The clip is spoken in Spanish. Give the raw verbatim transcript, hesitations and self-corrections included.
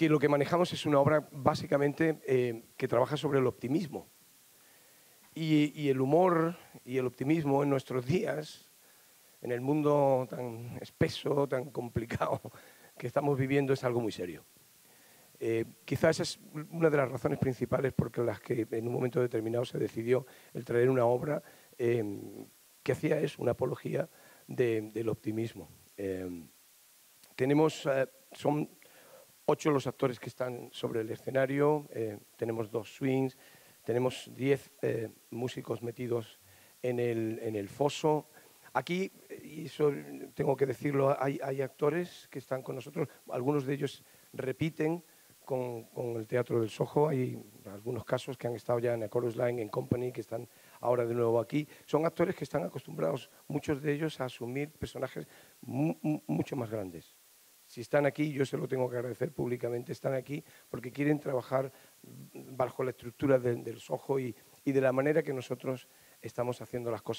que lo que manejamos es una obra básicamente eh, que trabaja sobre el optimismo. Y, y el humor y el optimismo en nuestros días, en el mundo tan espeso, tan complicado que estamos viviendo, es algo muy serio. Eh, quizás esa es una de las razones principales por las que en un momento determinado se decidió el traer una obra eh, que hacía es una apología de, del optimismo. Eh, tenemos, eh, son ocho los actores que están sobre el escenario, eh, tenemos dos swings, tenemos diez eh, músicos metidos en el, en el foso. Aquí, y eso tengo que decirlo, hay, hay actores que están con nosotros, algunos de ellos repiten con, con el Teatro del Soho, hay algunos casos que han estado ya en A Chorus Line, en Company, que están ahora de nuevo aquí. Son actores que están acostumbrados, muchos de ellos, a asumir personajes mu mucho más grandes. Si están aquí, yo se lo tengo que agradecer públicamente, están aquí porque quieren trabajar bajo la estructura de, del Soho y, y de la manera que nosotros estamos haciendo las cosas.